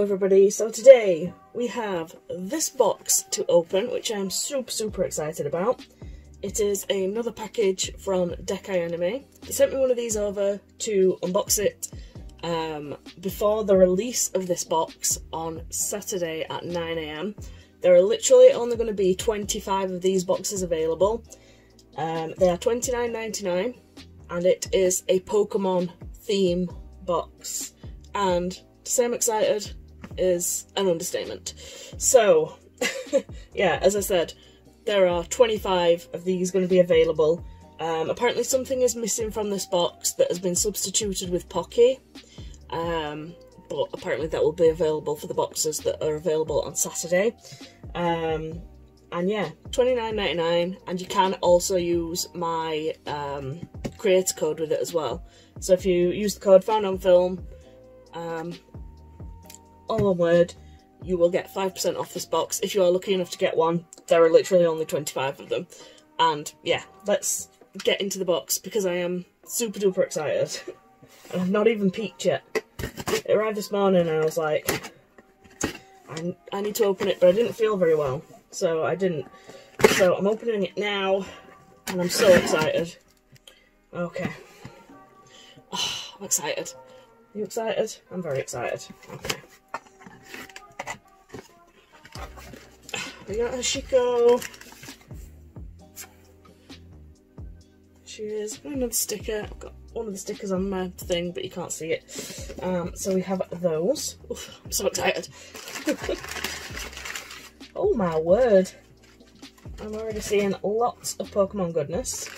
Hello everybody, so today we have this box to open, which I'm super excited about. It is another package from Dekai Anime. They sent me one of these over to unbox it before the release of this box on Saturday at 9 AM. There are literally only going to be 25 of these boxes available. They are $29.99 and it is a Pokemon theme box. And to say I'm excited is an understatement. So, yeah, as I said, there are 25 of these going to be available. Apparently something is missing from this box that has been substituted with Pocky. But apparently that will be available for the boxes that are available on Saturday. And yeah, $29.99, and you can also use my creator code with it as well. So if you use the code FoundOnFilm, all one word, you will get 5% off this box if you are lucky enough to get one. There are literally only 25 of them. And yeah, let's get into the box because I am super duper excited. And I've not even peeked yet. It arrived this morning and I was like, I need to open it, but I didn't feel very well, so I didn't. So I'm opening it now and I'm so excited. Okay. Oh, I'm excited. Are you excited? I'm very excited. Okay. We got Hoshiko. She is another sticker. I've got one of the stickers on my thing, but you can't see it. So we have those. Oof, I'm so excited. Oh my word. I'm already seeing lots of Pokemon goodness.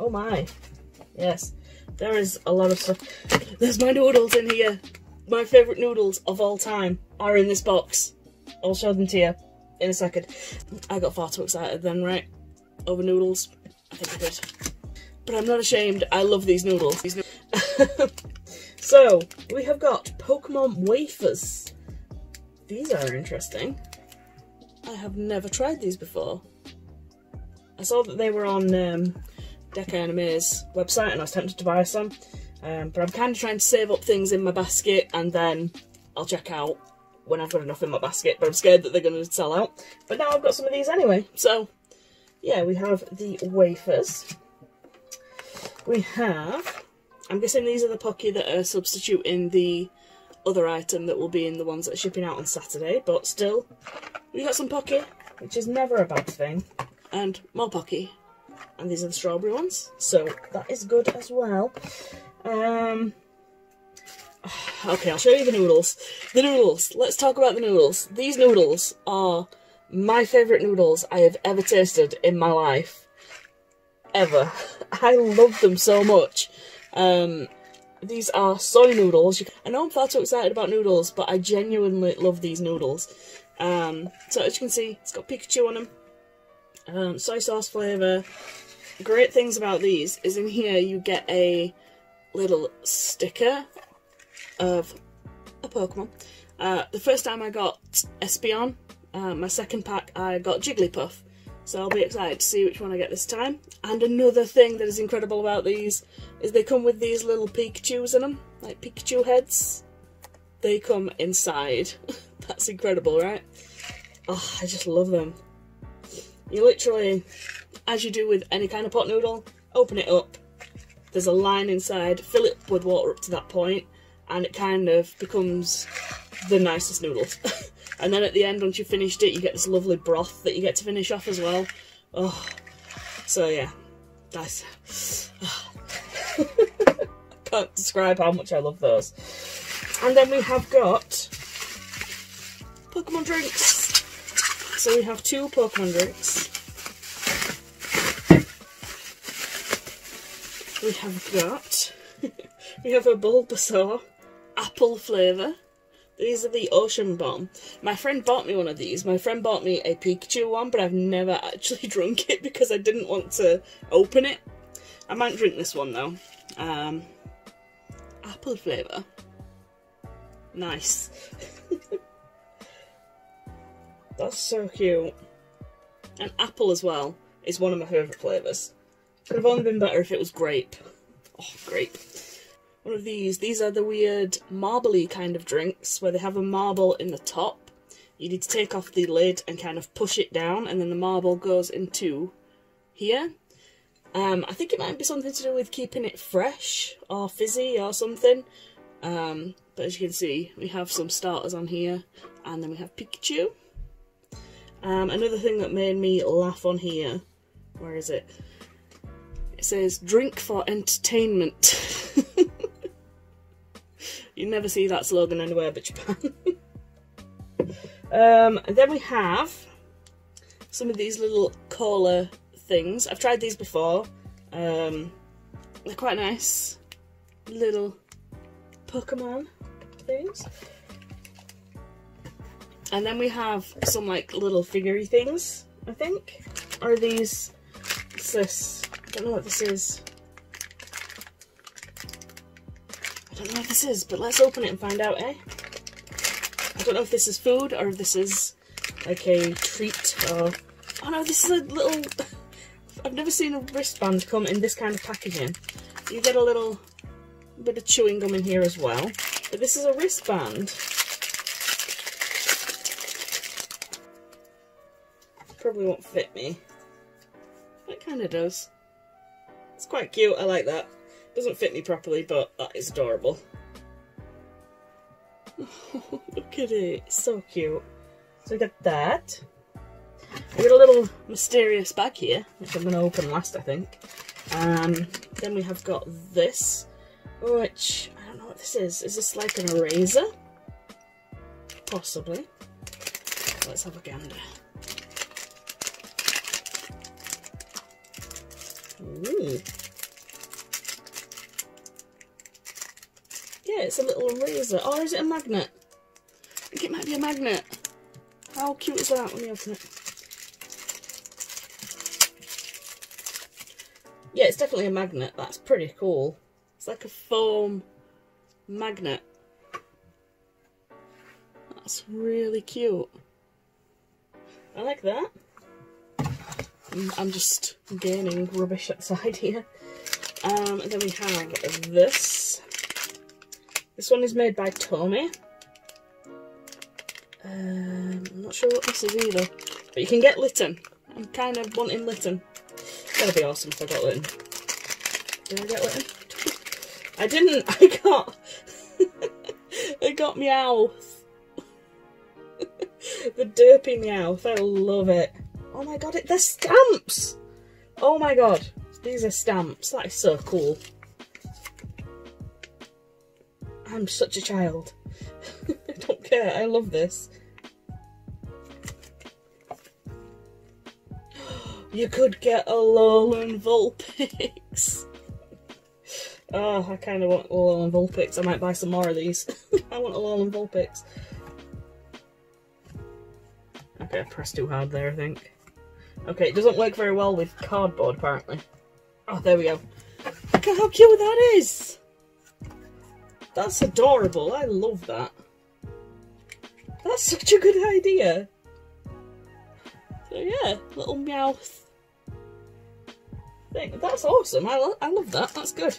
Oh my. Yes. There is a lot of stuff. There's my noodles in here. My favourite noodles of all time are in this box. I'll show them to you in a second. I got far too excited then, right? Over noodles. I think I did. But I'm not ashamed. I love these noodles. So, we have got Pokemon wafers. These are interesting. I have never tried these before. I saw that they were on Dekai Anime's website and I was tempted to buy some, but I'm kind of trying to save up things in my basket and then I'll check out when I've got enough in my basket, but I'm scared that they're going to sell out. But now I've got some of these anyway. So yeah, we have the wafers. We have, I'm guessing these are the Pocky that are substituting the other item that will be in the ones that are shipping out on Saturday, but still we got some Pocky, which is never a bad thing, and more Pocky. And these are the strawberry ones, so that is good as well. Okay, I'll show you the noodles. The noodles. Let's talk about the noodles. These noodles are my favourite noodles I have ever tasted in my life. Ever. I love them so much. These are soy noodles. I know I'm far too excited about noodles, but I genuinely love these noodles. So as you can see, it's got Pikachu on them. Soy sauce flavour. Great things about these is in here you get a little sticker of a Pokemon. The first time I got Espeon, my second pack I got Jigglypuff, so I'll be excited to see which one I get this time. And another thing that is incredible about these is they come with these little Pikachus in them, like Pikachu heads. They come inside. That's incredible, right? Oh, I just love them. You literally, as you do with any kind of pot noodle, open it up, there's a line inside, fill it with water up to that point, and it kind of becomes the nicest noodle. And then at the end, once you've finished it, you get this lovely broth that you get to finish off as well. Oh, so yeah, nice. I can't describe how much I love those. And then we have got Pokemon drinks. So we have two Pokemon drinks. We have got, we have a Bulbasaur apple flavour. These are the Ocean Bomb. My friend bought me one of these. My friend bought me a Pikachu one, but I've never actually drunk it because I didn't want to open it. I might drink this one though. Apple flavour. Nice. That's so cute. And apple as well is one of my favourite flavours. Could have only been better if it was grape. Oh, grape. What are these? These are the weird marbly kind of drinks where they have a marble in the top. You need to take off the lid and kind of push it down, and then the marble goes into here. I think it might be something to do with keeping it fresh or fizzy or something. But as you can see, we have some starters on here, and then we have Pikachu. Another thing that made me laugh on here, where is it? It says, drink for entertainment. You never see that slogan anywhere but Japan. And then we have some of these little cola things. I've tried these before. They're quite nice little Pokemon things. And then we have some like little figurey things, I think. Or these, what's this? I don't know what this is. I don't know what this is, but let's open it and find out, eh? I don't know if this is food or if this is like a treat or... Oh no, this is a little... I've never seen a wristband come in this kind of packaging. You get a little bit of chewing gum in here as well. But this is a wristband. Probably won't fit me. It kind of does. It's quite cute, I like that. Doesn't fit me properly, but that is adorable. Oh, look at it, it's so cute. So we got that. We got a little mysterious bag here, which I'm going to open last, I think. Then we have got this, which I don't know what this is. Is this like an eraser? Possibly. Let's have a gander. Ooh. Yeah, it's a little eraser. Or is it a magnet? I think it might be a magnet. How cute is that when you open it? Yeah, it's definitely a magnet. That's pretty cool. It's like a foam magnet. That's really cute. I like that. I'm just gaining rubbish outside here. And then we have this. This one is made by Tommy. I'm not sure what this is either. But you can get Litten. I'm kind of wanting Litten. That'd be awesome if I got Litten. Did I get Litten? I didn't. I got Meowth. The derpy Meowth. I love it. Oh my god, they're stamps! Oh my god, these are stamps. That is so cool. I'm such a child. I don't care, I love this. You could get Alolan Vulpix. Oh, I kind of want Alolan Vulpix. I might buy some more of these. I want Alolan Vulpix. Okay, I pressed too hard there, I think. Okay, it doesn't work very well with cardboard, apparently. Oh, there we go. Look at how cute that is! That's adorable, I love that. That's such a good idea. So yeah, little Meowth thing. That's awesome, I love that, that's good.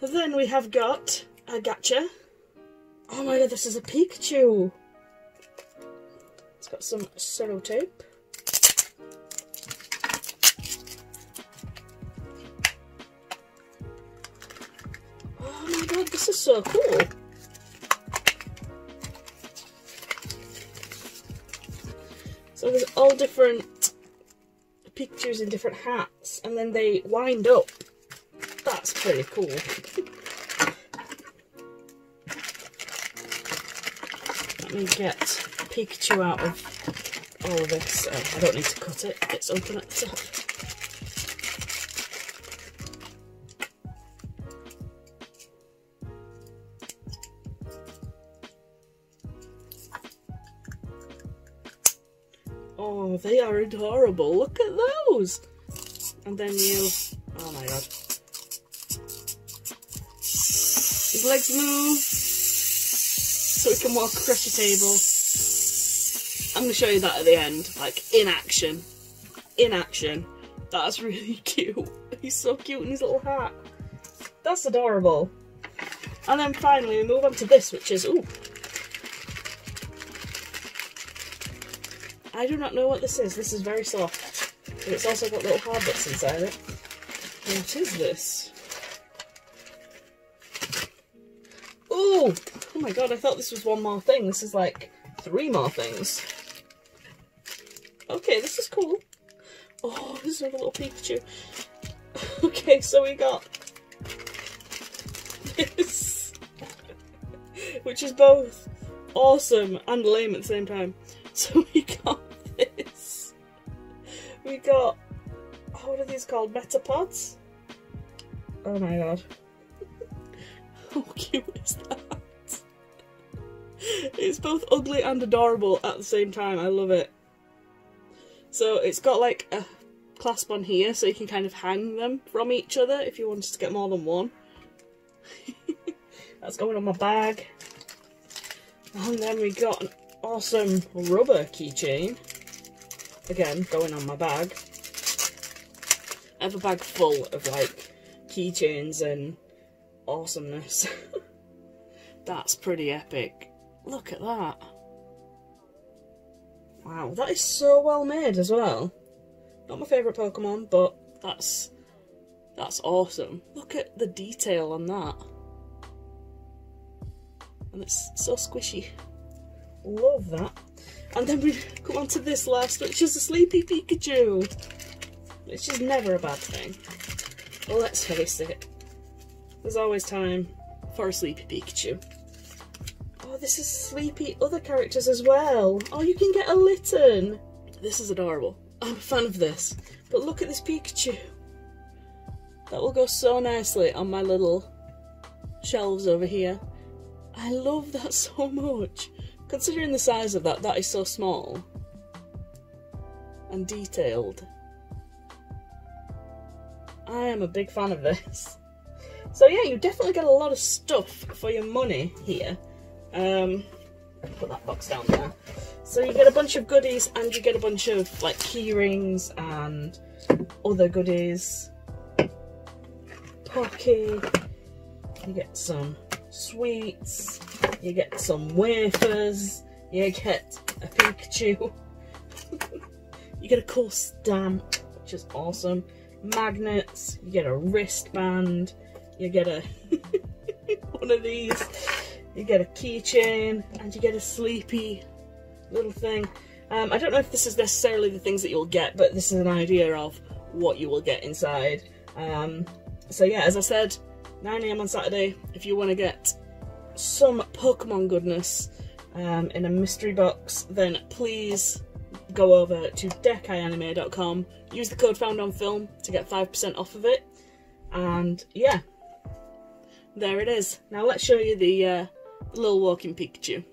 And then we have got a gacha. Oh my god, this is a Pikachu! It's got some sellotape. Oh my god, this is so cool. So there's all different Pikachus in different hats, and then they wind up. That's pretty cool. Let me get Pikachu out of all of this. I don't need to cut it, it's open at the top. Oh, they are adorable, look at those! And then you... oh my god. His legs move, so he can walk across your table. I'm going to show you that at the end, like in action. In action. That's really cute. He's so cute in his little hat. That's adorable. And then finally we move on to this, which is, ooh. I do not know what this is very soft. But it's also got little hard bits inside it. What is this? Ooh! Oh my god, I thought this was one more thing. This is like three more things. Okay, this is cool. Oh, this is like a little Pikachu. Okay, so we got this, which is both awesome and lame at the same time. So we got this. We got, oh, what are these called? Metapods? Oh my god. How cute is that? It's both ugly and adorable at the same time. I love it. So it's got like a clasp on here so you can kind of hang them from each other if you wanted to get more than one. That's going on my bag. And then we got an awesome rubber keychain. Again, going on my bag. I have a bag full of like keychains and awesomeness. That's pretty epic. Look at that. Wow, that is so well made as well. Not my favourite Pokemon, but that's awesome. Look at the detail on that. And it's so squishy. Love that. And then we come on to this last, which is a sleepy Pikachu. Which is never a bad thing. Well, let's face it. There's always time for a sleepy Pikachu. Oh, this is sleepy other characters as well. Oh, you can get a Litten. This is adorable. I'm a fan of this. But look at this Pikachu. That will go so nicely on my little shelves over here. I love that so much. Considering the size of that, that is so small. And detailed. I am a big fan of this. So yeah, you definitely get a lot of stuff for your money here. Put that box down there. So you get a bunch of goodies and you get a bunch of like key rings and other goodies. Pocky. You get some sweets. You get some wafers. You get a Pikachu. You get a cool stamp, which is awesome. Magnets. You get a wristband. You get a one of these. You get a keychain and you get a sleepy little thing. I don't know if this is necessarily the things that you'll get, but this is an idea of what you will get inside. So yeah, as I said, 9 AM on Saturday, if you want to get some Pokemon goodness in a mystery box, then please go over to dekaianime.com, use the code FoundOnFilm to get 5% off of it, and yeah, there it is. Now let's show you the little walking Pikachu.